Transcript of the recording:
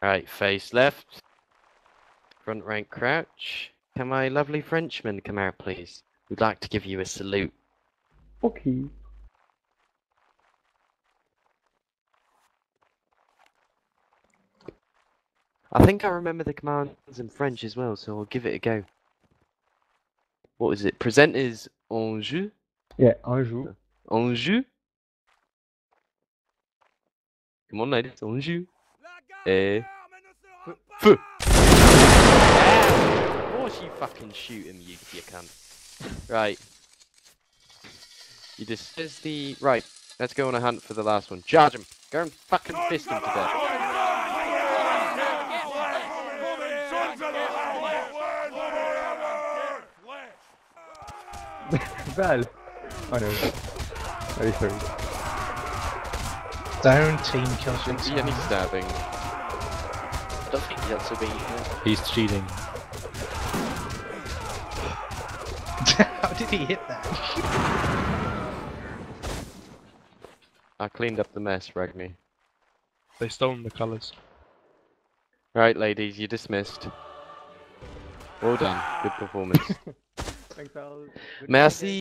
Right, face left. Front rank crouch. Can my lovely Frenchman come out, please? We'd like to give you a salute. Okay. I think I remember the commands in French as well, so I'll give it a go. What was it? Present is en jeu? Yeah, en jeu. En jeu? Come on, ladies, en jeu. Eh. Feu! Of course you fucking shoot him, you cunt. Right. You just says the... Right, let's go on a hunt for the last one. Charge him! Go and fucking fist him to death. Val! I know. Very sorry. Down team kills him. See any stabbing. I don't think he's also being hit. He's cheating. How did he hit that? I cleaned up the mess, Ragney. They stolen the colours. Right, ladies, you're dismissed. Well done. Good performance. Thanks, Al. Good Merci.